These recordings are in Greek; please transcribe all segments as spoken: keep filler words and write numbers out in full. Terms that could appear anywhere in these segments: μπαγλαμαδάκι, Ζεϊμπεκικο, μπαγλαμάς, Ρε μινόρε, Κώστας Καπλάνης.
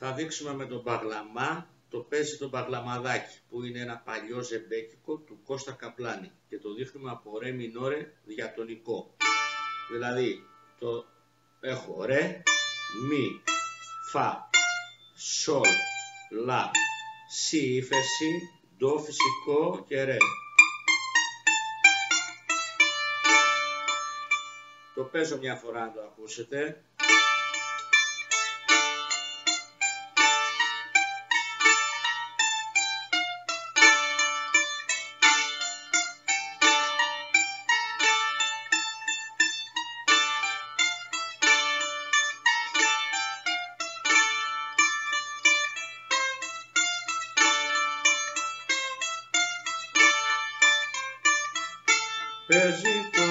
θα δείξουμε με τον μπαγλαμά, το παίζει το μπαγλαμαδάκι, που είναι ένα παλιό ζεμπέκικο του Κώστα Καπλάνη και το δείχνουμε από ρε μινόρε διατονικό. Δηλαδή το έχω ρε, μη, φα, σολ, λα, σι ύφεση, ντο φυσικό και ρε. Το παίζω μια φορά να το ακούσετε. Παίζει το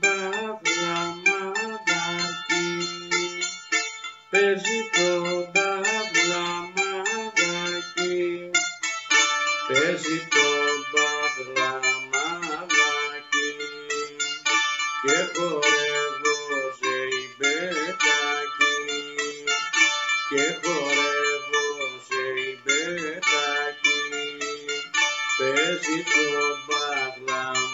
μπαγλαμαδάκι, παίζει το μπαγλαμαδάκι, παίζει το μπαγλαμαδάκι και χορεύω ζεϊμπεκάκι, και χορεύω ζεϊμπεκάκι, παίζει το μπαγλαμαδάκι.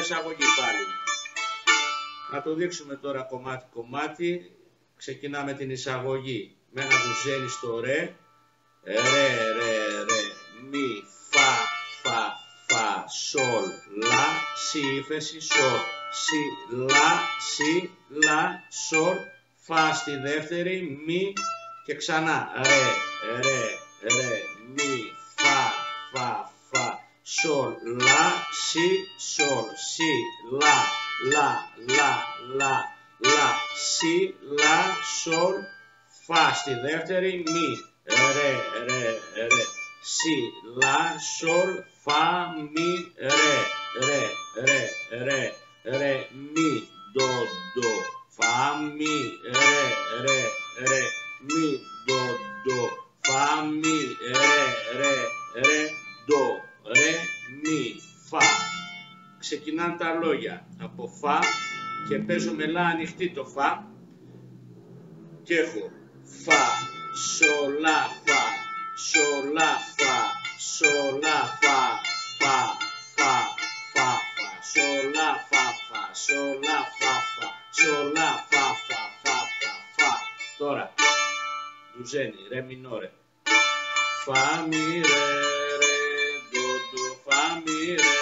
Εισαγωγή πάλι. Να το δείξουμε τώρα κομμάτι κομμάτι. Ξεκινάμε την εισαγωγή με ένα βουζένι στο ρε. Ρε, ρε, ρε, μη, φα, φα, φα, σολ, λα, σι, ύφεση, σολ, σι, λα, σι, λα, σολ, φα στη δεύτερη, μη και ξανά. Ρε, ρε, ρε, μη, φα, φα, φα, σολ, λα, σι, σολ, σι, λα, λα, λα, λα, λα, σι, λα, σολ, φα στη δεύτερη, μη, ρε, ρε, ρε, σι, λα, σολ, φα, μη, ρε, ρε, ρε, ρε, ρε, μη, ντο, ντο, φα, μη, ρε, ρε, ρε, μη, ντο, ντο, φα, μη, ρε, ρε, ρε, ντο. Ρε, μη, φα. Ξεκινάνε τα λόγια από φα και παίζουμε λα ανοιχτή το φα και έχω φα, σολά, φα, σολά, φα, σολά, φα, φα, φα, φα, φα, σολά, φα, φα, σολά, φα, φα, σολά, φα, φα, φα, φα, φα. Τώρα, δουζένι, ρε μινόρε, φα, μη, ρε. Φα μη ρε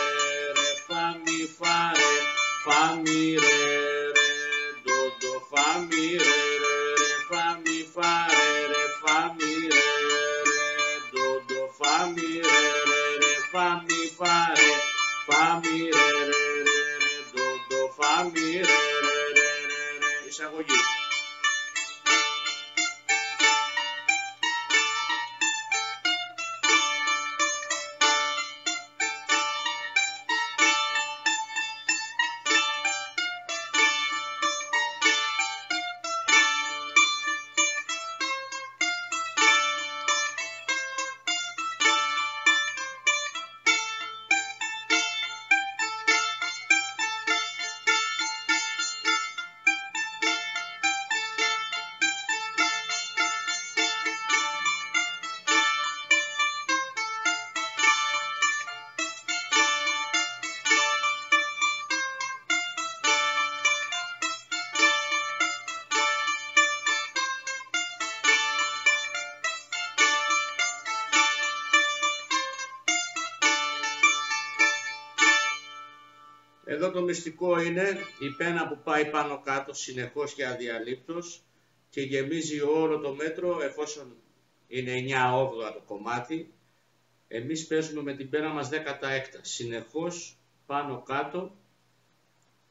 ρε, φα μη φα ρε, φα μη ρε ρε, ντο ντο, φα μη ρε ρε, φα μη φα ρε ρε, φα μη ρε ρε, ντο ντο, φα μη ρε ρε ρε, φα μη φα ρε, φα μη ρε ρε ρε, ντο ντο, φα μη ρε ρε ρε ρε. Εισαγωγή. Εδώ το μυστικό είναι η πένα που πάει πάνω κάτω συνεχώς και αδιαλείπτως και γεμίζει όλο το μέτρο, εφόσον είναι εννιά όγδοα το κομμάτι. Εμείς παίζουμε με την πένα μας δέκα τα έκτα συνεχώς πάνω κάτω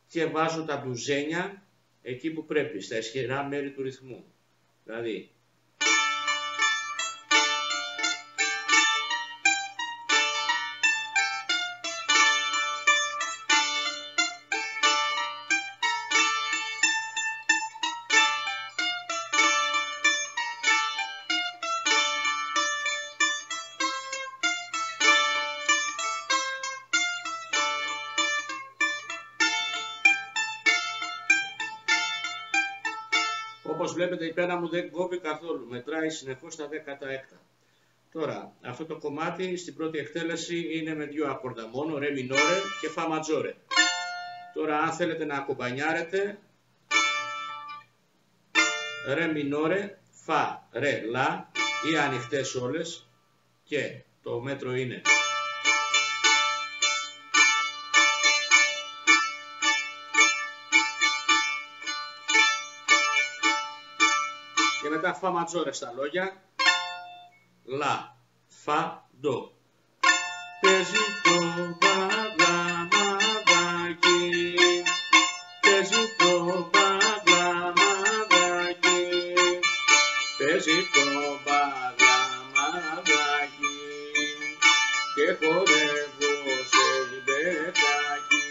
και βάζω τα μπουζένια εκεί που πρέπει, στα ισχυρά μέρη του ρυθμού. Δηλαδή Όπως βλέπετε η πένα μου δεν κόβει καθόλου, μετράει συνεχώς τα δέκατα έκτα. Τώρα, αυτό το κομμάτι στην πρώτη εκτέλεση είναι με δύο ακόρδα μόνο, ρε μινόρε και φα ματζόρε. Τώρα αν θέλετε να ακομπανιάρετε, ρε μινόρε, φα, ρε, λα ή ανοιχτές όλες και το μέτρο είναι και μετά φα ματζόρε στα λόγια, λα, φα, ντο. Παίζει το παγλαμαδάκι, παίζει το παγλαμαδάκι, παίζει το παγλαμαδάκι και χορεύω ζεϊμπεκάκι,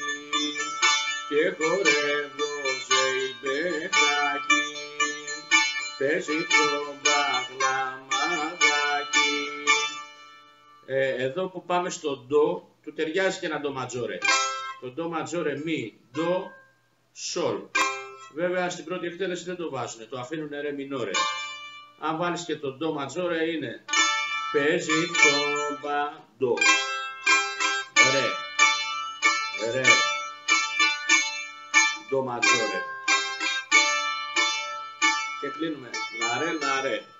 και χορεύω ζεϊμπεκάκι, παίζει το παγλαμαδάκι. Εδώ που πάμε στο ντο, του ταιριάζει και ένα ντο ματζόρε. Το ντο ματζόρε μη, ντο, σολ. Βέβαια στην πρώτη εκτέλεση δεν το βάζουν, το αφήνουν ρε μινόρε. Αν βάλεις και το ντο ματζόρε είναι παίζει το μπα ντο. Ρε, ρε, ντο ματζόρε. Και κλείνουμε λα ρε λα ρε.